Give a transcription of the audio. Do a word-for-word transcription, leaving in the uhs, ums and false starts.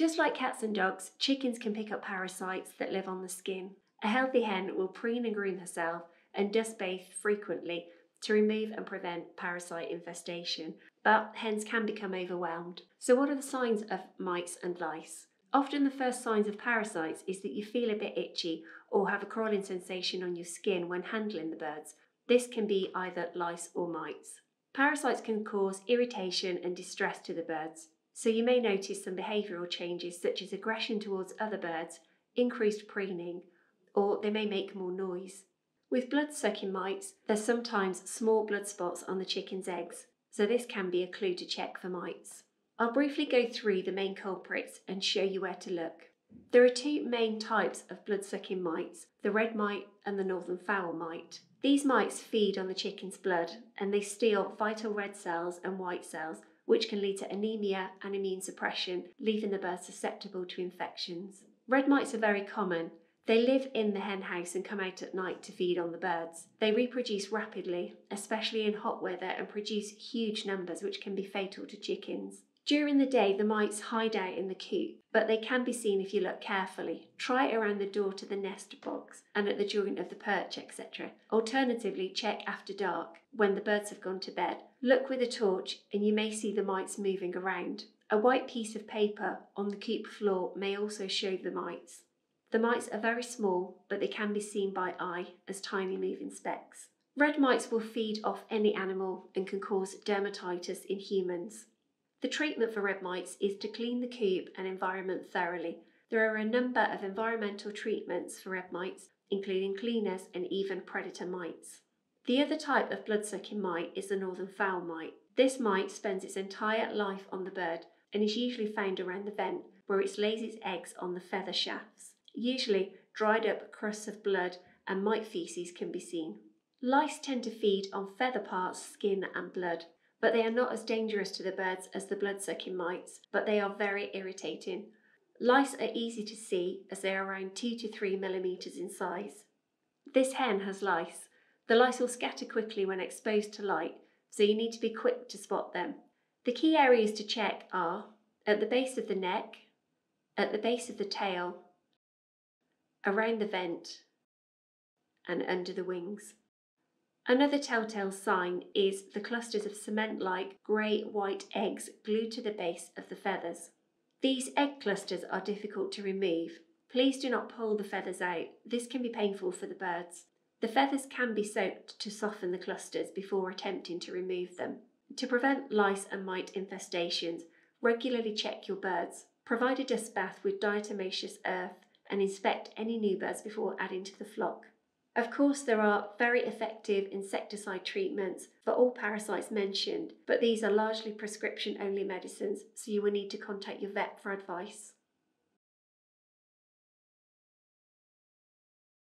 Just like cats and dogs, chickens can pick up parasites that live on the skin. A healthy hen will preen and groom herself and dust bathe frequently to remove and prevent parasite infestation, but hens can become overwhelmed. So what are the signs of mites and lice? Often the first signs of parasites is that you feel a bit itchy or have a crawling sensation on your skin when handling the birds. This can be either lice or mites. Parasites can cause irritation and distress to the birds, so you may notice some behavioural changes such as aggression towards other birds, increased preening, or they may make more noise. With blood-sucking mites, there's sometimes small blood spots on the chicken's eggs, so this can be a clue to check for mites. I'll briefly go through the main culprits and show you where to look. There are two main types of blood-sucking mites, the red mite and the northern fowl mite. These mites feed on the chicken's blood and they steal vital red cells and white cells, which can lead to anemia and immune suppression, leaving the bird susceptible to infections. Red mites are very common. They live in the hen house and come out at night to feed on the birds. They reproduce rapidly, especially in hot weather, and produce huge numbers which can be fatal to chickens. During the day, the mites hide out in the coop, but they can be seen if you look carefully. Try it around the door to the nest box and at the joint of the perch, et cetera. Alternatively, check after dark when the birds have gone to bed. Look with a torch and you may see the mites moving around. A white piece of paper on the coop floor may also show the mites. The mites are very small, but they can be seen by eye as tiny moving specks. Red mites will feed off any animal and can cause dermatitis in humans. The treatment for red mites is to clean the coop and environment thoroughly. There are a number of environmental treatments for red mites, including cleaners and even predator mites. The other type of blood-sucking mite is the northern fowl mite. This mite spends its entire life on the bird and is usually found around the vent, where it lays its eggs on the feather shafts. Usually, dried up crusts of blood and mite feces can be seen. Lice tend to feed on feather parts, skin and blood, but they are not as dangerous to the birds as the blood-sucking mites, but they are very irritating. Lice are easy to see as they are around two to three millimeters in size. This hen has lice. The lice will scatter quickly when exposed to light, so you need to be quick to spot them. The key areas to check are at the base of the neck, at the base of the tail, around the vent, and under the wings. Another telltale sign is the clusters of cement-like grey-white eggs glued to the base of the feathers. These egg clusters are difficult to remove. Please do not pull the feathers out. This can be painful for the birds. The feathers can be soaked to soften the clusters before attempting to remove them. To prevent lice and mite infestations, regularly check your birds. Provide a dust bath with diatomaceous earth and inspect any new birds before adding to the flock. Of course, there are very effective insecticide treatments for all parasites mentioned, but these are largely prescription-only medicines, so you will need to contact your vet for advice.